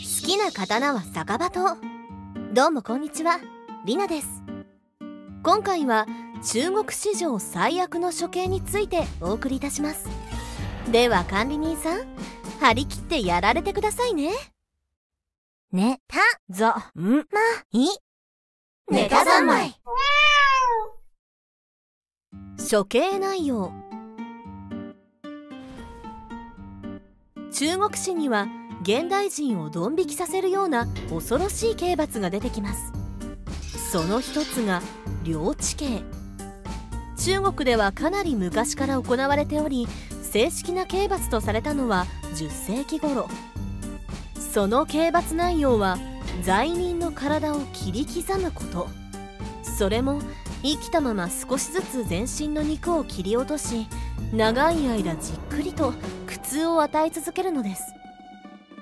好きな刀は逆刃刀。どうもこんにちは、りなです。今回は中国史上最悪の処刑についてお送りいたします。では管理人さん、張り切ってやられてくださいね。ねたぞんまいネタ三昧。処刑内容。中国史には現代人をドン引きさせるような恐ろしい刑罰が出てきます。その一つが領地刑。中国ではかなり昔から行われており、正式な刑罰とされたのは10世紀頃。その刑罰内容は罪人の体を切り刻むこと。それも生きたまま少しずつ全身の肉を切り落とし、長い間じっくりと苦痛を与え続けるのです。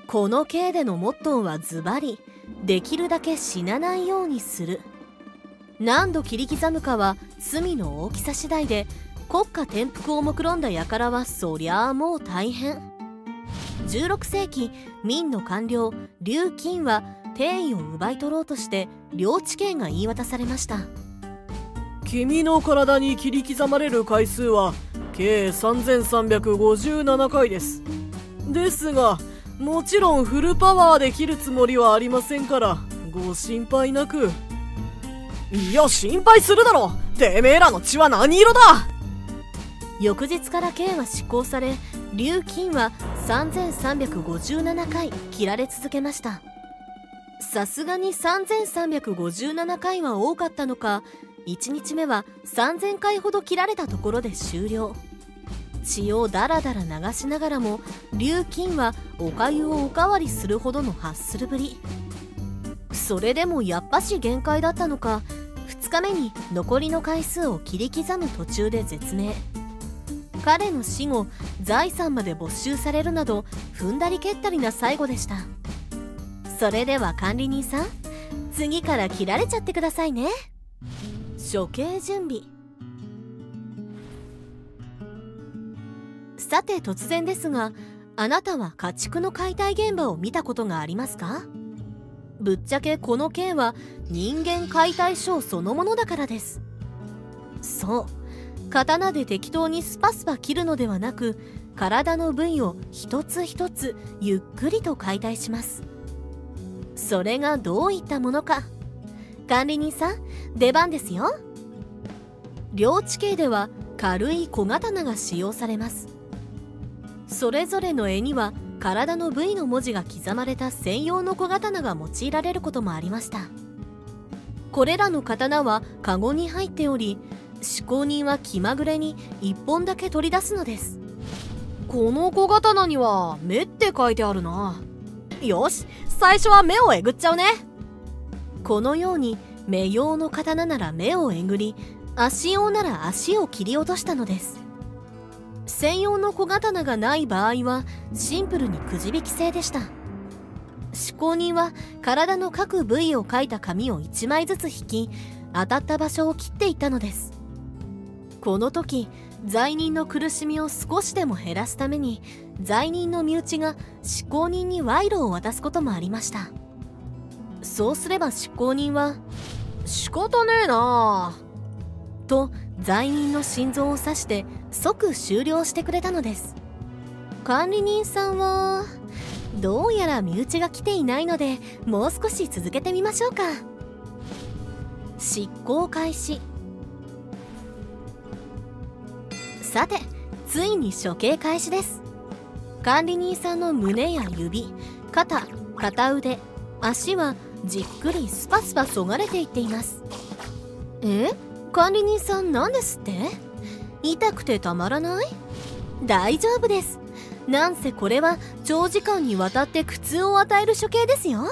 この刑でのモットーはズバリ、できるだけ死なないようにする。何度切り刻むかは罪の大きさ次第で、国家転覆を目論んだ輩はそりゃあもう大変。16世紀、明の官僚劉欽は帝位を奪い取ろうとして領地刑が言い渡されました。君の体に切り刻まれる回数は計3357回です。ですがもちろんフルパワーで切るつもりはありませんから、ご心配なく。いや心配するだろ、てめえらの血は何色だ。翌日から刑は執行され、劉欽は3357回切られ続けました。さすがに3357回は多かったのか、1日目は3000回ほど切られたところで終了。血をだらだら流しながらも劉欽はおかゆをおかわりするほどのハッスルぶり。それでもやっぱし限界だったのか、2日目に残りの回数を切り刻む途中で絶命。彼の死後、財産まで没収されるなど踏んだり蹴ったりな最後でした。それでは管理人さん、次から切られちゃってくださいね。処刑準備。さて突然ですが、あなたは家畜の解体現場を見たことがありますか？ぶっちゃけこの件は人間解体ショーそのものだからです。そう、刀で適当にスパスパ切るのではなく、体の部位を一つ一つゆっくりと解体します。それがどういったものか、管理人さん出番ですよ。領地刑では軽い小刀が使用されます。それぞれの柄には体の部位の文字が刻まれた専用の小刀が用いられることもありました。これらの刀はカゴに入っており、施工人は気まぐれに1本だけ取り出すのです。この小刀には目って書いてあるな。よし、最初は目をえぐっちゃうね。このように目用の刀なら目をえぐり、足用なら足を切り落としたのです。専用の小刀がない場合はシンプルにくじ引き制でした。施工人は体の各部位を書いた紙を1枚ずつ引き、当たった場所を切っていったのです。この時、罪人の苦しみを少しでも減らすために、罪人の身内が執行人に賄賂を渡すこともありました。そうすれば執行人は「仕方ねえなあ」と罪人の心臓を刺して即終了してくれたのです。管理人さんはどうやら身内が来ていないので、もう少し続けてみましょうか。執行開始。さてついに処刑開始です。管理人さんの胸や指、肩、片腕、足はじっくりスパスパそがれていっています。え、管理人さんなんですって？痛くてたまらない？大丈夫です。なんせこれは長時間にわたって苦痛を与える処刑ですよ。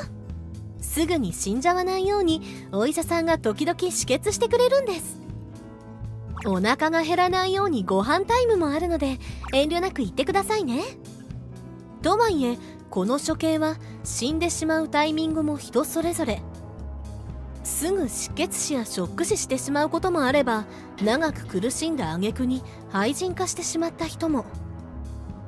すぐに死んじゃわないようにお医者さんが時々止血してくれるんです。お腹が減らないようにご飯タイムもあるので、遠慮なく言ってくださいね。とはいえこの処刑は死んでしまうタイミングも人それぞれ。すぐ失血死やショック死してしまうこともあれば、長く苦しんだ挙句に廃人化してしまった人も。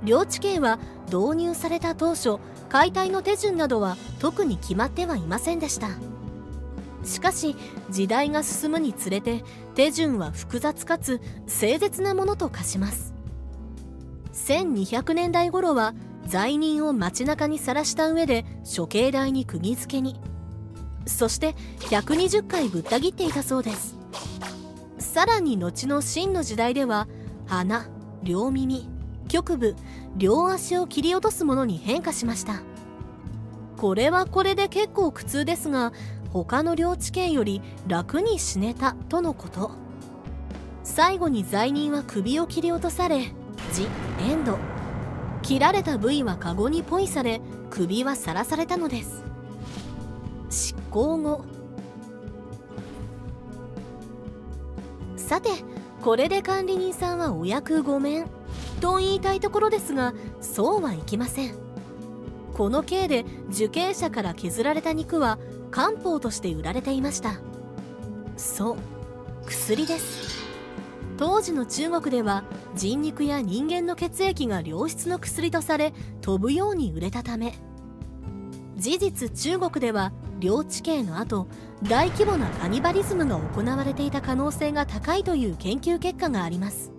領地刑は導入された当初、解体の手順などは特に決まってはいませんでした。しかし時代が進むにつれて手順は複雑かつ誠実なものと化します。1200年代頃は罪人を街中に晒した上で処刑台に釘付けに、そして120回ぶった切っていたそうです。さらに後の秦の時代では鼻、両耳、局部、両足を切り落とすものに変化しました。これはこれで結構苦痛ですが、他の領地権より楽に死ねたとのこと。最後に罪人は首を切り落とされジ・エンド、切られた部位はカゴにポイされ首はさらされたのです。執行後、さてこれで管理人さんはお役御免と言いたいところですが、そうはいきません。この刑で受刑者から削られた肉は漢方として売られていました。そう、薬です。当時の中国では人肉や人間の血液が良質の薬とされ飛ぶように売れたため、事実中国では領地刑の後大規模なカニバリズムが行われていた可能性が高いという研究結果があります。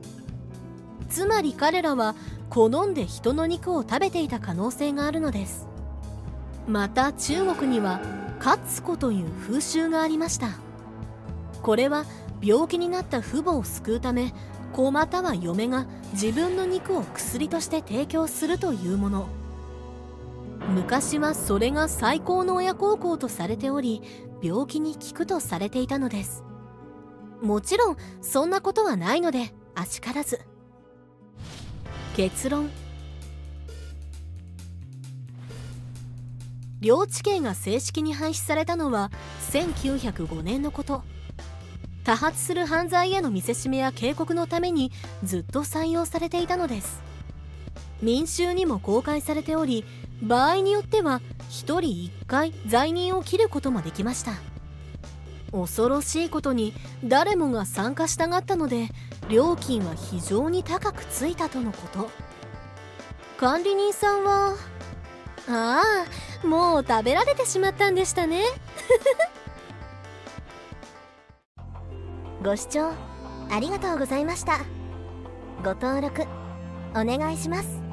つまり彼らは好んで人の肉を食べていた可能性があるのです。また中国にはカツコという風習がありました。これは病気になった父母を救うため子または嫁が自分の肉を薬として提供するというもの。昔はそれが最高の親孝行とされており、病気に効くとされていたのです。もちろんそんなことはないのであしからず。結論、領地刑が正式に廃止されたのは1905年のこと。多発する犯罪への見せしめや警告のためにずっと採用されていたのです。民衆にも公開されており、場合によっては1人1回罪人を切ることもできました。恐ろしいことに誰もが参加したがったので、料金は非常に高くついたとのこと。管理人さんは「ああ、もう食べられてしまったんでしたね」ご視聴ありがとうございました。ご登録お願いします。